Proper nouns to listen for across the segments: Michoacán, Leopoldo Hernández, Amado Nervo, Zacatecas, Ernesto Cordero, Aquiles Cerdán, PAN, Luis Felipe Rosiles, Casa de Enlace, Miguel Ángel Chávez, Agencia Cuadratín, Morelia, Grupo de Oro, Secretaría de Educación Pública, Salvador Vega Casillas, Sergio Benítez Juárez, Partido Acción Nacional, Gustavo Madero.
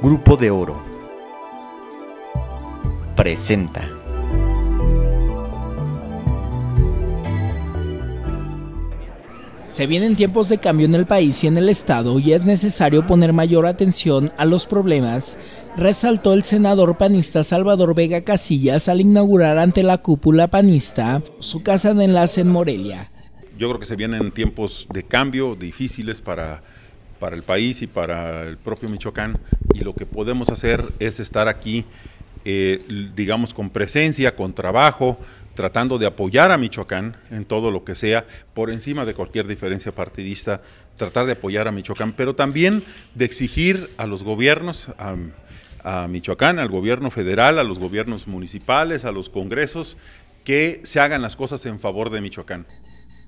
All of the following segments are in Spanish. Grupo de Oro presenta Se vienen tiempos de cambio en el país y en el estado y es necesario poner mayor atención a los problemas, resaltó el senador panista Salvador Vega Casillas al inaugurar ante la cúpula panista su casa de enlace en Morelia. Yo creo que se vienen tiempos de cambio difíciles para el país y para el propio Michoacán, y lo que podemos hacer es estar aquí, digamos, con presencia, con trabajo, tratando de apoyar a Michoacán en todo lo que sea, por encima de cualquier diferencia partidista, tratar de apoyar a Michoacán, pero también de exigir a los gobiernos, a Michoacán, al gobierno federal, a los gobiernos municipales, a los congresos, que se hagan las cosas en favor de Michoacán.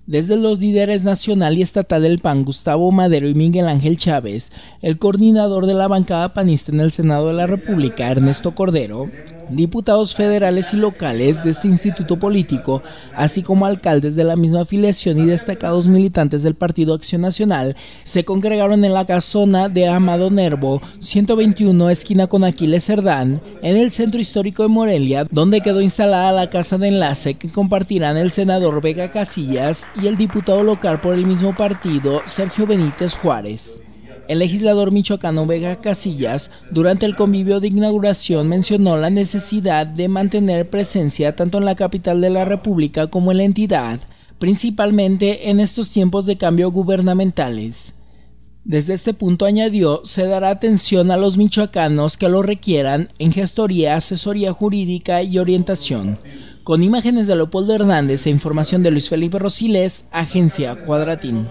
Desde los líderes nacional y estatal del PAN, Gustavo Madero y Miguel Ángel Chávez, el coordinador de la bancada panista en el Senado de la República, Ernesto Cordero, diputados federales y locales de este instituto político, así como alcaldes de la misma afiliación y destacados militantes del Partido Acción Nacional, se congregaron en la casona de Amado Nervo, 121 esquina con Aquiles Cerdán, en el centro histórico de Morelia, donde quedó instalada la casa de enlace que compartirán el senador Vega Casillas y el diputado local por el mismo partido, Sergio Benítez Juárez. El legislador michoacano Vega Casillas, durante el convivio de inauguración, mencionó la necesidad de mantener presencia tanto en la capital de la República como en la entidad, principalmente en estos tiempos de cambio gubernamentales. Desde este punto, añadió, se dará atención a los michoacanos que lo requieran en gestoría, asesoría jurídica y orientación. Con imágenes de Leopoldo Hernández e información de Luis Felipe Rosiles, Agencia Cuadratín.